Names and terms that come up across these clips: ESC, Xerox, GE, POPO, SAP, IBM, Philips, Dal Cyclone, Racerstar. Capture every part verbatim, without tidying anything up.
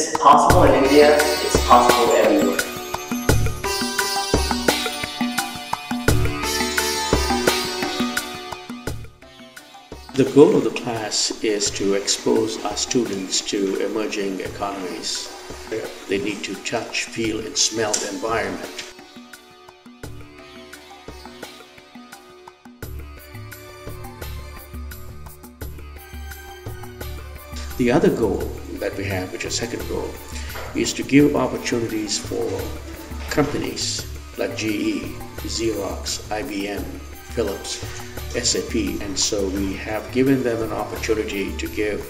it's possible in India, it's possible everywhere. The goal of the class is to expose our students to emerging economies. They need to touch, feel, and smell the environment. The other goal that we have, which is second goal, is to give opportunities for companies like G E, Xerox, I B M, Philips, S A P, and so we have given them an opportunity to give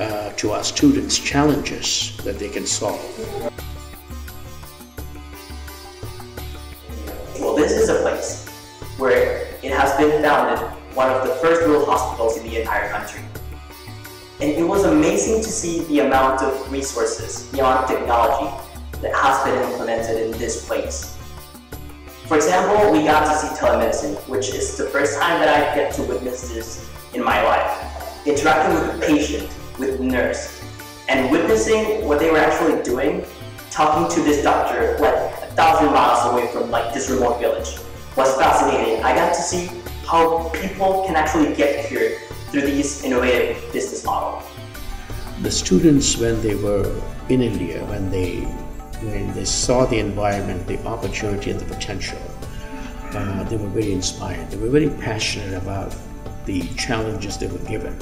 uh, to our students challenges that they can solve. Well, this is a place where it has been founded, one of the first rural hospitals in the entire country. And it was amazing to see the amount of resources beyond technology that has been implemented in this place. For example, we got to see telemedicine, which is the first time that I get to witness this in my life. Interacting with the patient, with the nurse, and witnessing what they were actually doing, talking to this doctor like a thousand miles away from like this remote village, was fascinating. I got to see how people can actually get cured through these innovative business models. The students, when they were in India, when they, when they saw the environment, the opportunity and the potential, uh, they were very inspired. They were very passionate about the challenges they were given,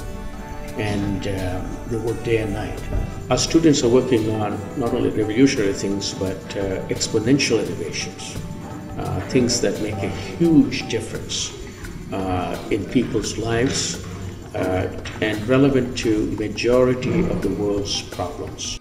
and um, they worked day and night. Our students are working on not only revolutionary things, but uh, exponential innovations, uh, things that make a huge difference uh, in people's lives, Uh, and relevant to majority of the world's problems.